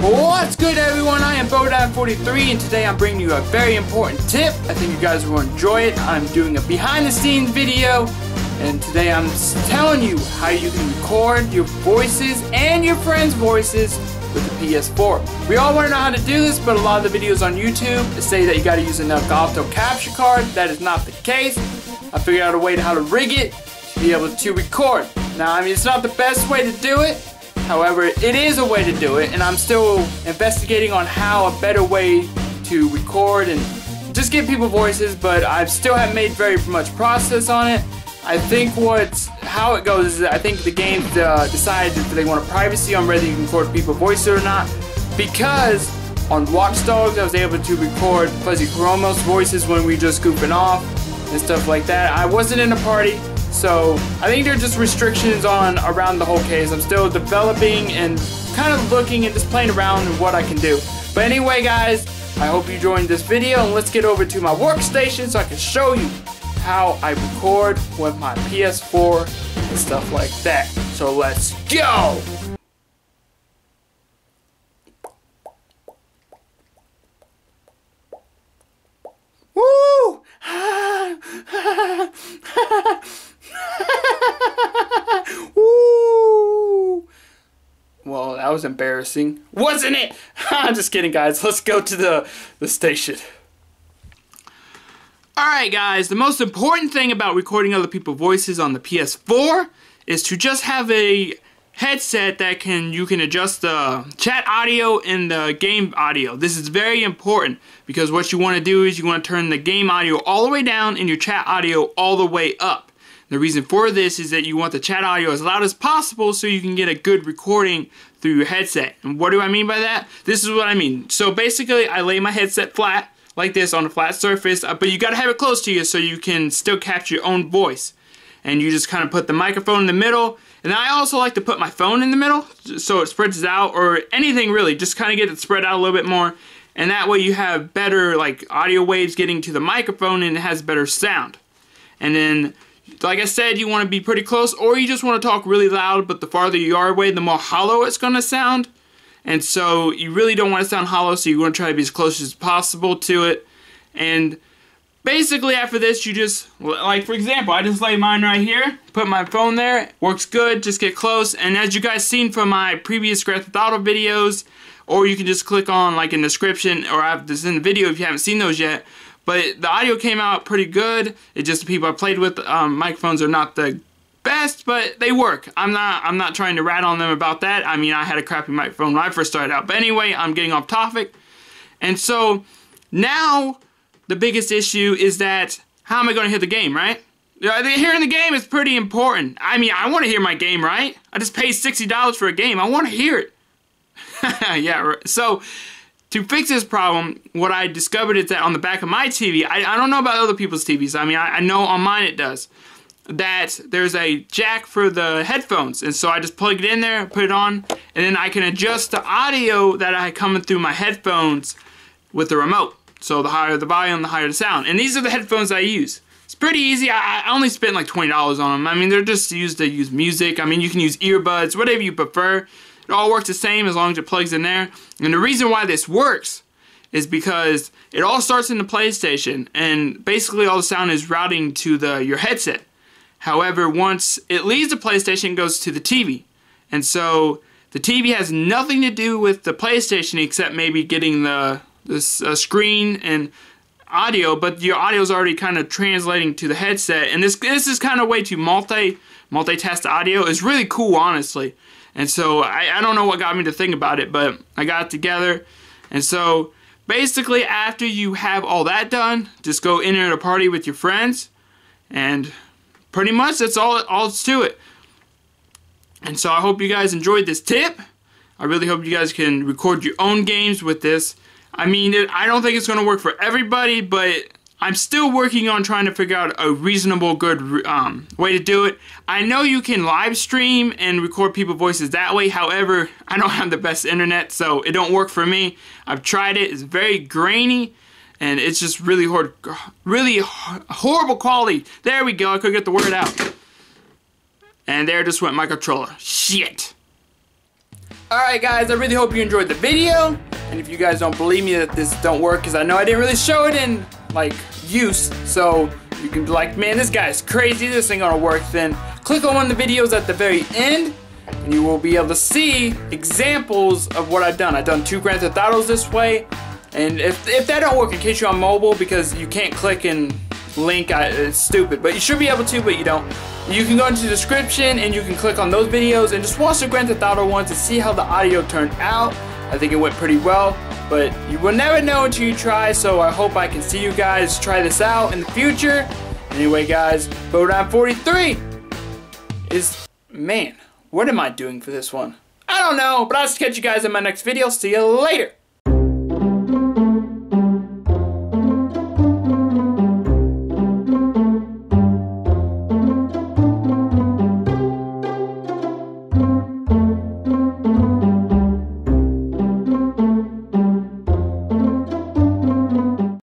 What's good, everyone? I am Bodine 43, and today I'm bringing you a very important tip. I think you guys will enjoy it. I'm doing a behind-the-scenes video, and today I'm telling you how you can record your voices and your friends' voices with the PS4. We all want to know how to do this, but a lot of the videos on YouTube say that you got to use an El Gato capture card. That is not the case. I figured out a way to how to rig it to be able to record. Now, I mean, it's not the best way to do it. However, it is a way to do it, and I'm still investigating on how a better way to record and just give people voices, but I still haven't made very much process on it. I think how it goes is I think the game decided if they want a privacy on whether you can record people's voices or not, because on Watch Dogs I was able to record Fuzzy Chromo's voices when we just goofing off and stuff like that. I wasn't in a party. So I think there are just restrictions on around the whole case. I'm still developing and kind of looking and just playing around with what I can do. But anyway, guys, I hope you enjoyed this video, and let's get over to my workstation so I can show you how I record with my PS4 and stuff like that. So let's go! Woo! Woo. Well, that was embarrassing, wasn't it? I'm just kidding, guys. Let's go to the station. Alright, guys, the most important thing about recording other people's voices on the PS4 is to just have a headset that you can adjust the chat audio and the game audio. This is very important because what you want to do is you want to turn the game audio all the way down and your chat audio all the way up. The reason for this is that you want the chat audio as loud as possible so you can get a good recording through your headset. And what do I mean by that? This is what I mean. So basically, I lay my headset flat like this on a flat surface, but you gotta have it close to you so you can still capture your own voice. And you just kind of put the microphone in the middle. And I also like to put my phone in the middle so it spreads out, or anything really. Just kind of get it spread out a little bit more. And that way you have better like audio waves getting to the microphone and it has better sound. And then, like I said, you want to be pretty close, or you just want to talk really loud, but the farther you are away, the more hollow it's going to sound. And so you really don't want to sound hollow, so you want to try to be as close as possible to it. And basically after this, you just, like for example, I just lay mine right here, put my phone there, works good, just get close. And as you guys seen from my previous Grand Theft Auto videos, or you can just click on like in the description, or I have this in the video if you haven't seen those yet. But the audio came out pretty good. It's just the people I played with, microphones are not the best, but they work. I'm not trying to rat on them about that. I mean, I had a crappy microphone when I first started out. But anyway, I'm getting off topic. And so now the biggest issue is that how am I going to hear the game, right? Hearing the game is pretty important. I mean, I want to hear my game, right? I just paid $60 for a game. I want to hear it. Yeah, right. So to fix this problem, what I discovered is that on the back of my TV, I don't know about other people's TVs, I mean, I know on mine it does, that there's a jack for the headphones, and so I just plug it in there, put it on, and then I can adjust the audio that I had coming through my headphones with the remote. So the higher the volume, the higher the sound. And these are the headphones I use. It's pretty easy. I only spent like $20 on them. I mean, they're just used to use music. I mean, you can use earbuds, whatever you prefer. It all works the same as long as it plugs in there. And the reason why this works is because it all starts in the PlayStation, and basically all the sound is routing to your headset. However, once it leaves the PlayStation, it goes to the TV. And so the TV has nothing to do with the PlayStation except maybe getting the screen and audio, but your audio is already kind of translating to the headset. And this is kind of a way to multitask the audio. It's really cool, honestly. And so I don't know what got me to think about it, but I got it together. And so basically after you have all that done, just go in at a party with your friends, and pretty much that's all to it. And so I hope you guys enjoyed this tip. I really hope you guys can record your own games with this. I mean, I don't think it's going to work for everybody, but I'm still working on trying to figure out a reasonable, good way to do it. I know you can live stream and record people's voices that way. However, I don't have the best internet, so it don't work for me. I've tried it. It's very grainy, and it's just really hard, really horrible quality. There we go. I couldn't get the word out. And there just went my controller. Shit. Alright guys, I really hope you enjoyed the video. And if you guys don't believe me that this don't work, because I know I didn't really show it in, like, use. So you can be like, man, this guy's crazy, this ain't gonna work. Then click on one of the videos at the very end, and you will be able to see examples of what I've done. I've done 2 Grand Theft Autos this way. And if that don't work, in case you're on mobile, because you can't click and link, it's stupid. But you should be able to, but you don't. You can go into the description and you can click on those videos and just watch the Grand Theft Auto ones and see how the audio turned out. I think it went pretty well, but you will never know until you try, so I hope I can see you guys try this out in the future. Anyway guys, Bodine 43 is, man, what am I doing for this one? I don't know, but I'll catch you guys in my next video. See you later.